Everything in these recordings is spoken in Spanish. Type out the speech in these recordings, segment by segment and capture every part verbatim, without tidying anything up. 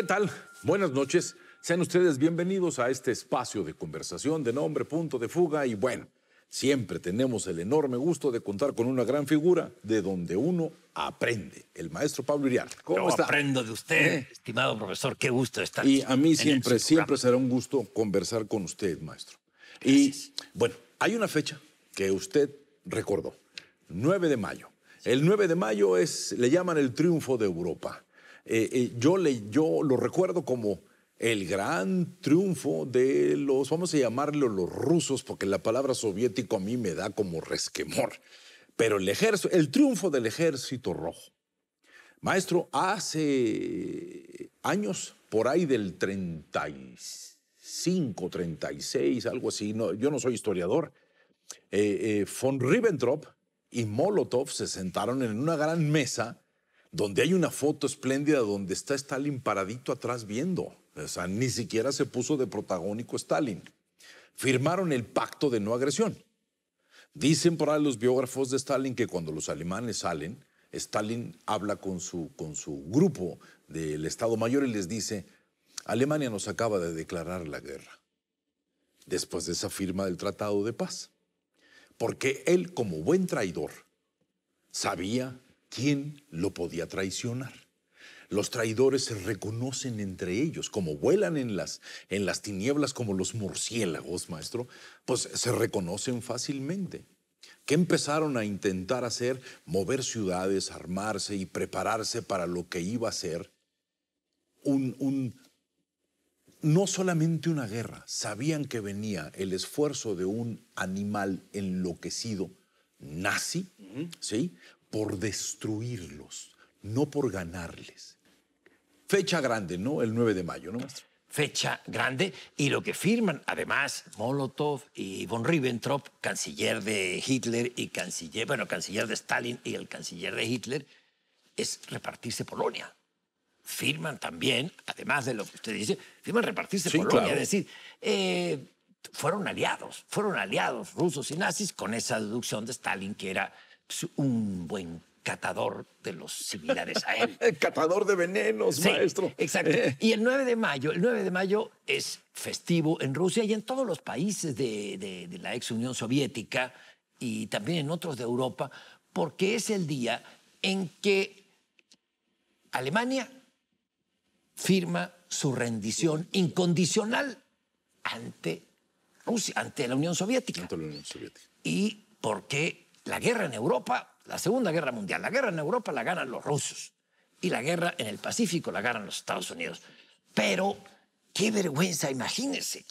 ¿Qué tal? Buenas noches. Sean ustedes bienvenidos a este espacio de conversación de nombre Punto de Fuga. Y bueno, siempre tenemos el enorme gusto de contar con una gran figura de donde uno aprende, el maestro Pablo Hiriart. ¿Cómo Yo está? Aprendo de usted, ¿Eh? estimado profesor. Qué gusto estar aquí. Y a mí siempre, siempre será un gusto conversar con usted, maestro. Gracias. Y bueno, hay una fecha que usted recordó, nueve de mayo. El nueve de mayo es, le llaman el triunfo de Europa. Eh, eh, yo, le, yo lo recuerdo como el gran triunfo de los, vamos a llamarlo los rusos, porque la palabra soviético a mí me da como resquemor. Pero el, ejército, el triunfo del Ejército Rojo. Maestro, hace años, por ahí del treinta y cinco, treinta y seis, algo así, no, yo no soy historiador, eh, eh, von Ribbentrop y Molotov se sentaron en una gran mesa donde hay una foto espléndida donde está Stalin paradito atrás viendo. O sea, ni siquiera se puso de protagónico Stalin. Firmaron el pacto de no agresión. Dicen por ahí los biógrafos de Stalin que cuando los alemanes salen, Stalin habla con su, con su grupo del Estado Mayor y les dice: Alemania nos acaba de declarar la guerra después de esa firma del Tratado de Paz. Porque él, como buen traidor, sabía quién lo podía traicionar. Los traidores se reconocen entre ellos, como vuelan en las, en las tinieblas como los murciélagos, maestro, pues se reconocen fácilmente. ¿Qué empezaron a intentar hacer? Mover ciudades, armarse y prepararse para lo que iba a ser un, un, no solamente una guerra. Sabían que venía el esfuerzo de un animal enloquecido nazi, ¿sí?, por destruirlos, no por ganarles. Fecha grande, ¿no? El nueve de mayo, ¿no, maestro? Fecha grande. Y lo que firman, además, Molotov y von Ribbentrop, canciller de Hitler y canciller, bueno, canciller de Stalin y el canciller de Hitler, es repartirse Polonia. Firman también, además de lo que usted dice, firman repartirse sí, Polonia. Claro. Es decir, eh, fueron aliados, fueron aliados rusos y nazis con esa deducción de Stalin, que era un buen catador de los similares a él. Catador de venenos, sí, maestro. Exacto. Y el nueve de mayo, el nueve de mayo es festivo en Rusia y en todos los países de, de, de la ex Unión Soviética y también en otros de Europa, porque es el día en que Alemania firma su rendición incondicional ante Rusia, ante la Unión Soviética. Ante la Unión Soviética. Y porque la guerra en Europa, la Segunda Guerra Mundial, la guerra en Europa la ganan los rusos y la guerra en el Pacífico la ganan los Estados Unidos. Pero qué vergüenza, imagínense,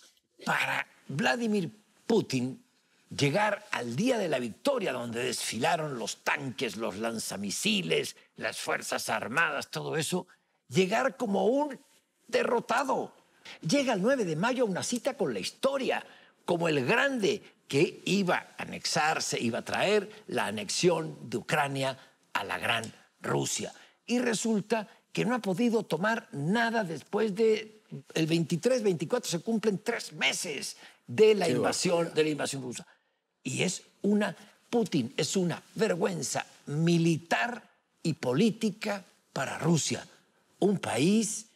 para Vladimir Putin llegar al día de la victoria donde desfilaron los tanques, los lanzamisiles, las fuerzas armadas, todo eso, llegar como un derrotado. Llega el nueve de mayo a una cita con la historia, como el grande que iba a anexarse, iba a traer la anexión de Ucrania a la Gran Rusia. Y resulta que no ha podido tomar nada después de el veintitrés, veinticuatro, se cumplen tres meses de la, invasión, de la invasión rusa. Y es una, Putin, es una vergüenza militar y política para Rusia. Un país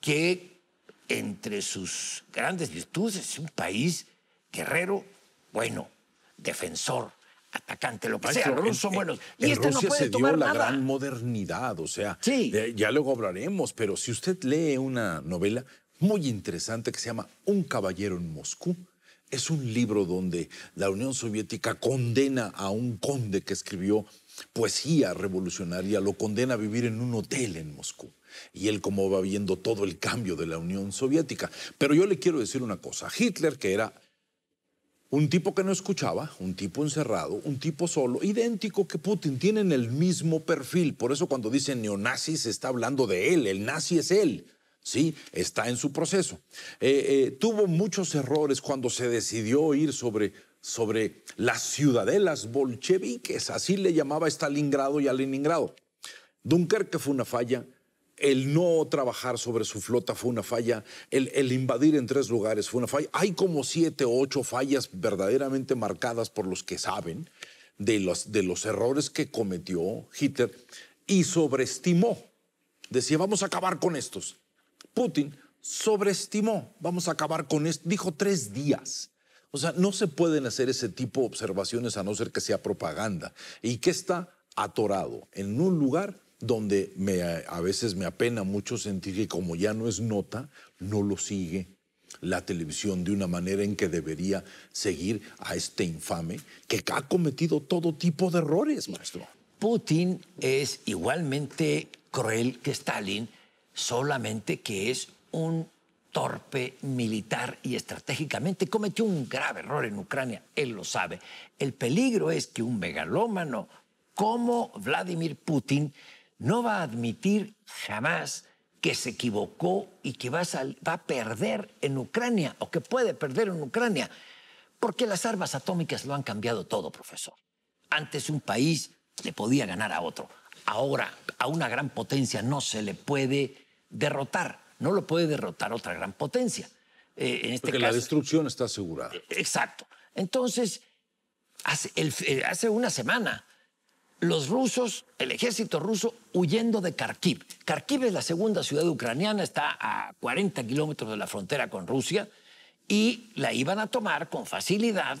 que, entre sus grandes virtudes, es un país guerrero, bueno, defensor, atacante, lo que sea, los rusos son buenos. Y este no puede tomar nada. En Rusia se dio la gran modernidad, o sea, sí. de, ya luego hablaremos, pero si usted lee una novela muy interesante que se llama Un Caballero en Moscú, es un libro donde la Unión Soviética condena a un conde que escribió poesía revolucionaria, lo condena a vivir en un hotel en Moscú. Y él como va viendo todo el cambio de la Unión Soviética. Pero yo le quiero decir una cosa. Hitler, que era un tipo que no escuchaba, un tipo encerrado, un tipo solo, idéntico que Putin, tienen el mismo perfil. Por eso cuando dicen neonazis se está hablando de él, el nazi es él, ¿sí? Está en su proceso. Eh, eh, tuvo muchos errores cuando se decidió ir sobre, sobre las ciudadelas bolcheviques, así le llamaba Stalingrado y a Leningrado. Dunkerque fue una falla. El no trabajar sobre su flota fue una falla. El, el invadir en tres lugares fue una falla. Hay como siete o ocho fallas verdaderamente marcadas por los que saben de los, de los errores que cometió Hitler y sobreestimó. Decía, vamos a acabar con estos. Putin sobreestimó. Vamos a acabar con esto. Dijo tres días. O sea, no se pueden hacer ese tipo de observaciones a no ser que sea propaganda. Y que está atorado en un lugar donde me, a veces me apena mucho sentir que como ya no es nota, no lo sigue la televisión de una manera en que debería seguir a este infame que ha cometido todo tipo de errores, maestro. Putin es igualmente cruel que Stalin, solamente que es un torpe militar y estratégicamente cometió un grave error en Ucrania, él lo sabe. El peligro es que un megalómano como Vladimir Putin no va a admitir jamás que se equivocó y que va a, va a perder en Ucrania o que puede perder en Ucrania, porque las armas atómicas lo han cambiado todo, profesor. Antes un país le podía ganar a otro. Ahora a una gran potencia no se le puede derrotar. No lo puede derrotar otra gran potencia. Eh, en este Porque caso, la destrucción está asegurada. Exacto. Entonces, hace, el, hace una semana, los rusos, el ejército ruso, huyendo de Kharkiv. Kharkiv es la segunda ciudad ucraniana, está a cuarenta kilómetros de la frontera con Rusia, y la iban a tomar con facilidad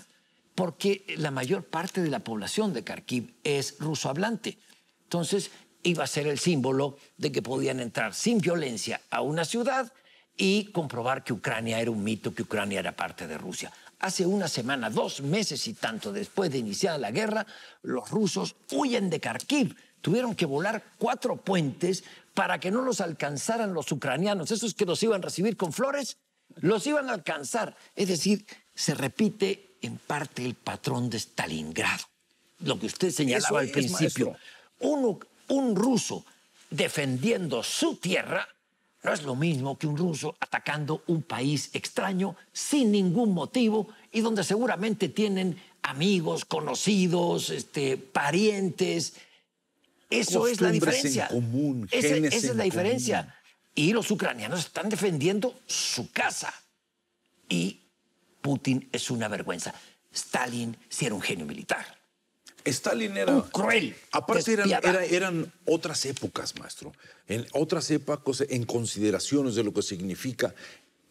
porque la mayor parte de la población de Kharkiv es rusohablante. Entonces, iba a ser el símbolo de que podían entrar sin violencia a una ciudad y comprobar que Ucrania era un mito, que Ucrania era parte de Rusia. Hace una semana, dos meses y tanto después de iniciada la guerra, los rusos huyen de Kharkiv. Tuvieron que volar cuatro puentes para que no los alcanzaran los ucranianos. Esos que los iban a recibir con flores, los iban a alcanzar. Es decir, se repite en parte el patrón de Stalingrado. Lo que usted señalaba al principio. Uno... Un ruso defendiendo su tierra no es lo mismo que un ruso atacando un país extraño sin ningún motivo y donde seguramente tienen amigos, conocidos, este, parientes. Eso es la diferencia. En común, Ese, esa en es la común. diferencia. Y los ucranianos están defendiendo su casa. Y Putin es una vergüenza. Stalin sí era un genio militar. Stalin era... Un cruel. Aparte eran, era, eran otras épocas, maestro. En otras épocas, en consideraciones de lo que significa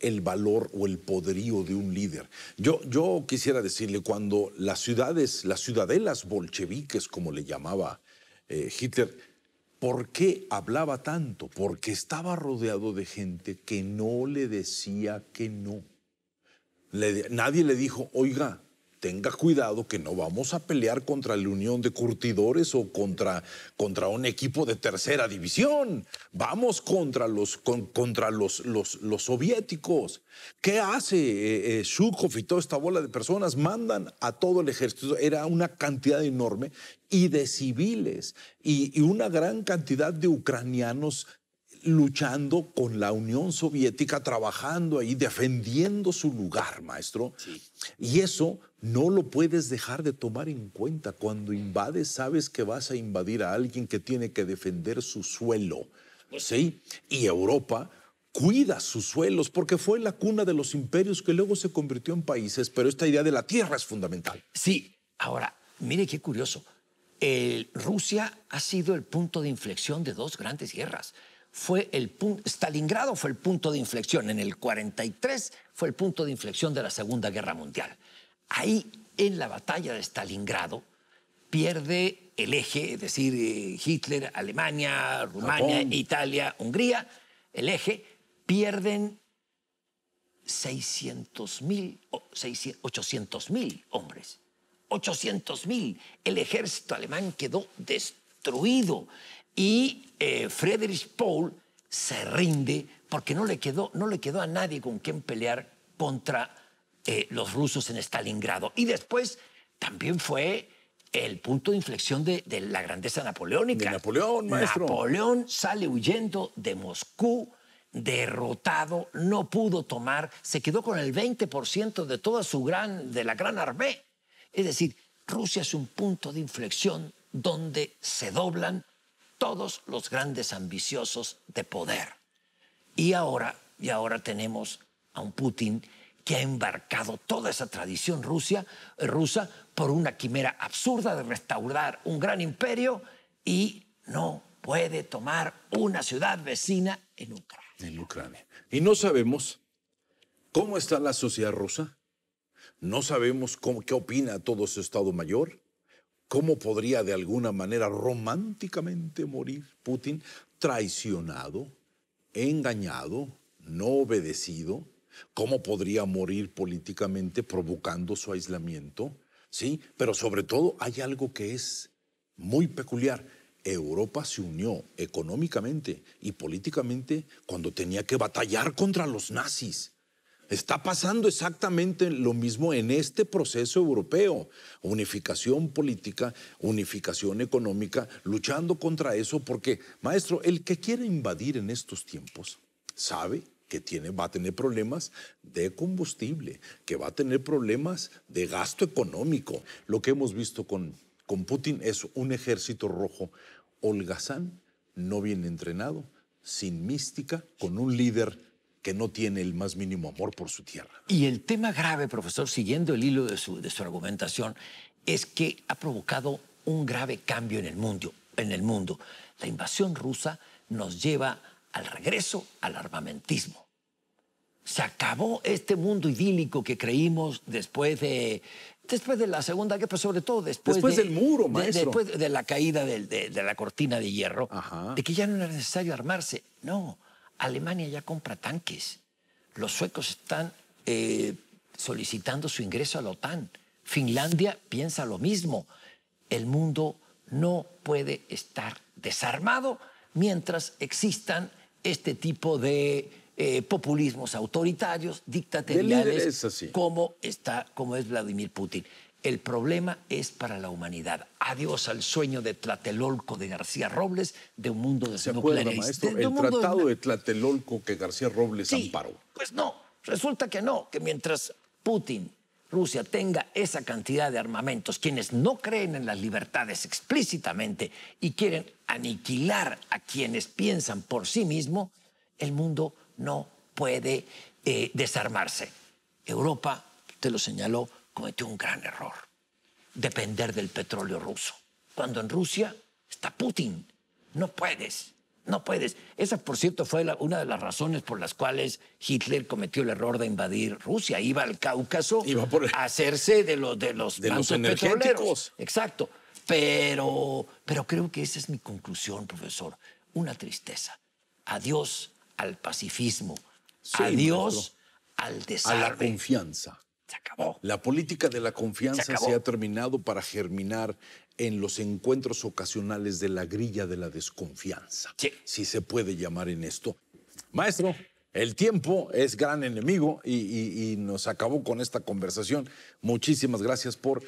el valor o el poderío de un líder. Yo, yo quisiera decirle, cuando las ciudades, las ciudadelas bolcheviques, como le llamaba eh, Hitler, ¿por qué hablaba tanto? Porque estaba rodeado de gente que no le decía que no. Le, nadie le dijo, oiga, tenga cuidado que no vamos a pelear contra la Unión de Curtidores o contra, contra un equipo de tercera división. Vamos contra los, con, contra los, los, los soviéticos. ¿Qué hace eh, eh, Zhukov y toda esta bola de personas? Mandan a todo el ejército. Era una cantidad enorme y de civiles y, y una gran cantidad de ucranianos luchando con la Unión Soviética, trabajando ahí, defendiendo su lugar, maestro. Sí. Y eso no lo puedes dejar de tomar en cuenta. Cuando invades, sabes que vas a invadir a alguien que tiene que defender su suelo, ¿sí? Y Europa cuida sus suelos porque fue la cuna de los imperios que luego se convirtió en países, pero esta idea de la tierra es fundamental. Sí. Ahora, mire qué curioso. El Rusia ha sido el punto de inflexión de dos grandes guerras. Fue el punto, Stalingrado fue el punto de inflexión. En el cuarenta y tres fue el punto de inflexión de la Segunda Guerra Mundial. Ahí, en la batalla de Stalingrado, pierde el eje, es decir, Hitler, Alemania, Rumania, Japón, Italia, Hungría, el eje, pierden seiscientos mil, ochocientos mil hombres. ochocientos mil. El ejército alemán quedó destruido. Y eh, Friedrich Paul se rinde porque no le quedó, no le quedó a nadie con quien pelear contra eh, los rusos en Stalingrado. Y después también fue el punto de inflexión de, de la grandeza napoleónica. De Napoleón, maestro. Napoleón sale huyendo de Moscú, derrotado, no pudo tomar, se quedó con el veinte por ciento de toda su gran, de la gran armée. Es decir, Rusia es un punto de inflexión donde se doblan todos los grandes ambiciosos de poder. Y ahora, y ahora tenemos a un Putin que ha embarcado toda esa tradición rusa, rusa por una quimera absurda de restaurar un gran imperio y no puede tomar una ciudad vecina en Ucrania. en Ucrania. Y no sabemos cómo está la sociedad rusa, no sabemos cómo, qué opina todo su Estado Mayor, cómo podría de alguna manera románticamente morir Putin traicionado, engañado, no obedecido, cómo podría morir políticamente provocando su aislamiento, ¿sí? Pero sobre todo hay algo que es muy peculiar. Europa se unió económicamente y políticamente cuando tenía que batallar contra los nazis. Está pasando exactamente lo mismo en este proceso europeo. Unificación política, unificación económica, luchando contra eso porque, maestro, el que quiere invadir en estos tiempos sabe que tiene, va a tener problemas de combustible, que va a tener problemas de gasto económico. Lo que hemos visto con, con Putin es un ejército rojo holgazán, no bien entrenado, sin mística, con un líder que no tiene el más mínimo amor por su tierra. Y el tema grave, profesor, siguiendo el hilo de su, de su argumentación, es que ha provocado un grave cambio en el mundo, en el mundo. La invasión rusa nos lleva al regreso al armamentismo. Se acabó este mundo idílico que creímos después de, después de la Segunda Guerra, pero sobre todo después, después de, del muro, maestro. De, después de la caída del, de, de la cortina de hierro, Ajá. de que ya no era necesario armarse. No, Alemania ya compra tanques. Los suecos están eh, solicitando su ingreso a la OTAN. Finlandia piensa lo mismo. El mundo no puede estar desarmado mientras existan este tipo de eh, populismos autoritarios, dictatoriales, es como, está, como es Vladimir Putin. El problema es para la humanidad. Adiós al sueño de Tlatelolco de García Robles, de un mundo desnuclearizado. ¿Se acuerda, maestro? El tratado de... de Tlatelolco que García Robles sí, amparó. Pues no, resulta que no, que mientras Putin, Rusia, tenga esa cantidad de armamentos, quienes no creen en las libertades explícitamente y quieren aniquilar a quienes piensan por sí mismo, el mundo no puede eh, desarmarse. Europa, usted lo señaló, cometió un gran error. Depender del petróleo ruso. Cuando en Rusia está Putin, no puedes, no puedes. Esa, por cierto, fue la, una de las razones por las cuales Hitler cometió el error de invadir Rusia. Iba al Cáucaso Iba por el... a hacerse de los de los, de los petroleros. Exacto. Pero, pero creo que esa es mi conclusión, profesor. Una tristeza. Adiós al pacifismo. Sí, adiós maestro. Al desarme. A la confianza. Se acabó. La política de la confianza se, se ha terminado para germinar en los encuentros ocasionales de la grilla de la desconfianza. Sí. Si se puede llamar en esto. Maestro, el tiempo es gran enemigo y, y, y nos acabó con esta conversación. Muchísimas gracias por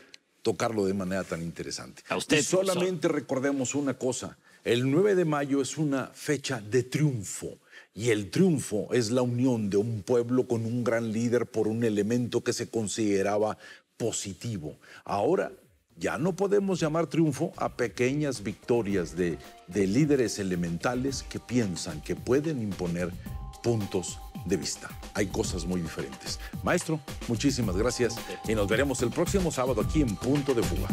tocarlo de manera tan interesante. A usted, y solamente profesor. Recordemos una cosa, el nueve de mayo es una fecha de triunfo y el triunfo es la unión de un pueblo con un gran líder por un elemento que se consideraba positivo. Ahora ya no podemos llamar triunfo a pequeñas victorias de, de líderes elementales que piensan que pueden imponer puntos de vista. Hay cosas muy diferentes. Maestro, muchísimas gracias y nos veremos el próximo sábado aquí en Punto de Fuga.